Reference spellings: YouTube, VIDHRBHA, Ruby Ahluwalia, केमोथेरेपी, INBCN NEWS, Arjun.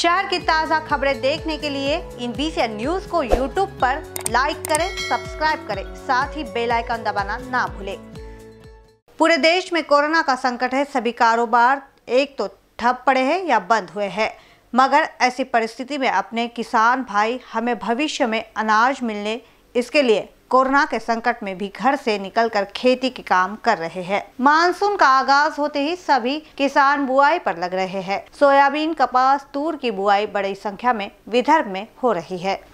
शहर की ताज़ा खबरें देखने के लिए INBCN न्यूज़ को YouTube पर लाइक करें, सब्सक्राइब करें, साथ ही बेल आइकन दबाना ना भूलें। पूरे देश में कोरोना का संकट है। सभी कारोबार एक तो ठप पड़े हैं या बंद हुए हैं, मगर ऐसी परिस्थिति में अपने किसान भाई हमें भविष्य में अनाज मिलने इसके लिए कोरोना के संकट में भी घर से निकलकर खेती के काम कर रहे हैं। मानसून का आगाज होते ही सभी किसान बुआई पर लग रहे हैं। सोयाबीन, कपास, तूर की बुआई बड़ी संख्या में विदर्भ में हो रही है।